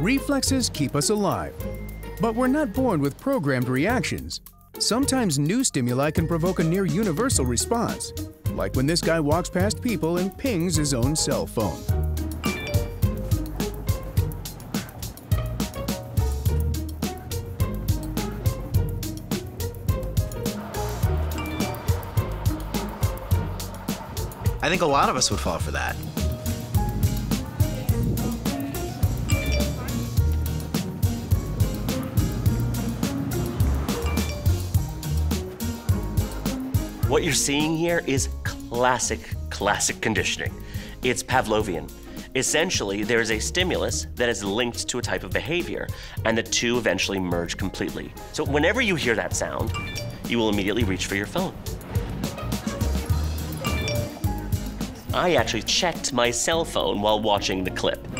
Reflexes keep us alive, but we're not born with programmed reactions. Sometimes new stimuli can provoke a near-universal response, like when this guy walks past people and pings his own cell phone. I think a lot of us would fall for that. What you're seeing here is classic conditioning. It's Pavlovian. Essentially, there is a stimulus that is linked to a type of behavior, and the two eventually merge completely. So whenever you hear that sound, you will immediately reach for your phone. I actually checked my cell phone while watching the clip.